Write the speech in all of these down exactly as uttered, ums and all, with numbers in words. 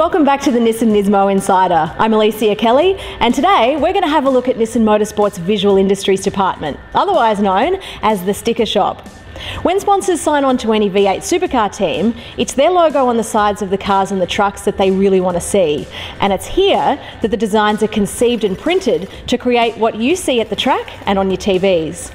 Welcome back to the Nissan Nismo Insider. I'm Elysia Kelly, and today we're going to have a look at Nissan Motorsports' Visual Industries department, otherwise known as the Sticker Shop. When sponsors sign on to any V eight supercar team, it's their logo on the sides of the cars and the trucks that they really want to see. And it's here that the designs are conceived and printed to create what you see at the track and on your T Vs.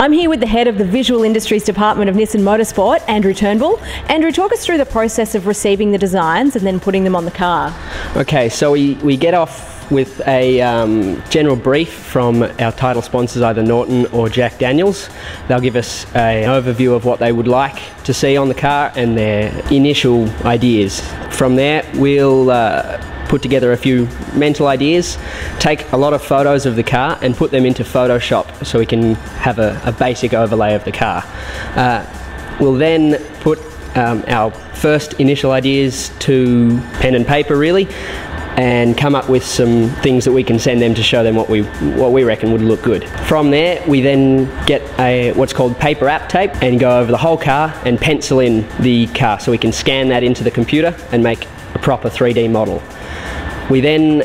I'm here with the head of the Visual Industries Department of Nissan Motorsport, Andrew Turnbull. Andrew, talk us through the process of receiving the designs and then putting them on the car. Okay, so we, we get off with a um, general brief from our title sponsors, either Norton or Jack Daniels. They'll give us an overview of what they would like to see on the car and their initial ideas. From there, we'll uh, put together a few mental ideas, take a lot of photos of the car and put them into Photoshop so we can have a, a basic overlay of the car. Uh, we'll then put um, our first initial ideas to pen and paper really, and come up with some things that we can send them to show them what we what we reckon would look good. From there, we then get a what's called paper app tape and go over the whole car and pencil in the car so we can scan that into the computer and make a proper three D model. We then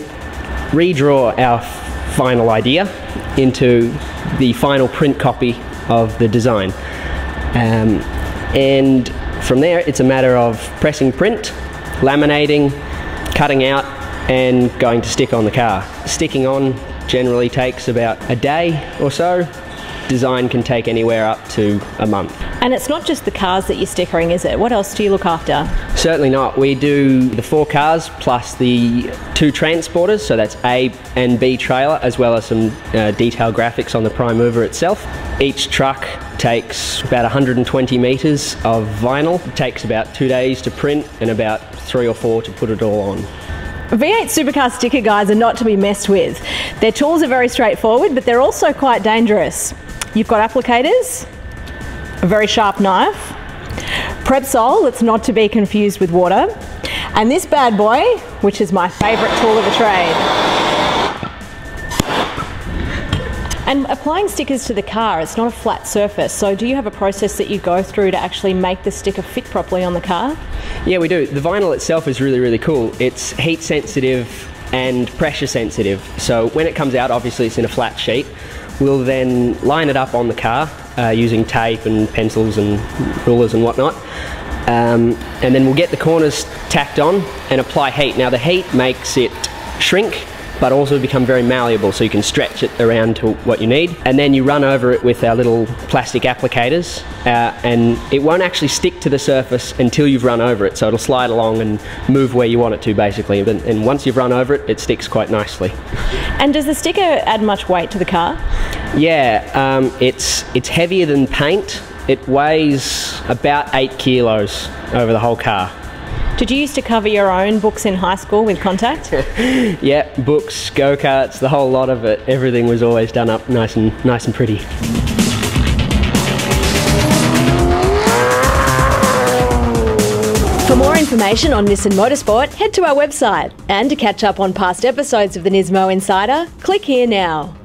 redraw our final idea into the final print copy of the design. Um, and from there, it's a matter of pressing print, laminating, cutting out, and going to stick on the car. Sticking on generally takes about a day or so. Design can take anywhere up to a month. And it's not just the cars that you're stickering, is it? What else do you look after? Certainly not. We do the four cars plus the two transporters, so that's A and B trailer, as well as some uh, detailed graphics on the prime mover itself. Each truck takes about one hundred twenty metres of vinyl. It takes about two days to print and about three or four to put it all on. V eight supercar sticker guys are not to be messed with. Their tools are very straightforward, but they're also quite dangerous. You've got applicators, a very sharp knife, prepsol, that's not to be confused with water, and this bad boy, which is my favourite tool of the trade. And applying stickers to the car, it's not a flat surface, so do you have a process that you go through to actually make the sticker fit properly on the car? Yeah, we do. The vinyl itself is really, really cool. It's heat sensitive and pressure sensitive, so when it comes out, obviously it's in a flat sheet. We'll then line it up on the car uh, using tape and pencils and rulers and whatnot, um, and then we'll get the corners tacked on and apply heat. Now the heat makes it shrink but also become very malleable, so you can stretch it around to what you need, and then you run over it with our little plastic applicators uh, and it won't actually stick to the surface until you've run over it, so it'll slide along and move where you want it to basically, and, and once you've run over it, it sticks quite nicely. And does the sticker add much weight to the car? Yeah, um, it's, it's heavier than paint. It weighs about eight kilos over the whole car. Did you used to cover your own books in high school with Contact? Yeah, books, go-karts, the whole lot of it. Everything was always done up nice and nice and pretty. For more information on Nissan Motorsport, head to our website. And to catch up on past episodes of the Nismo Insider, click here now.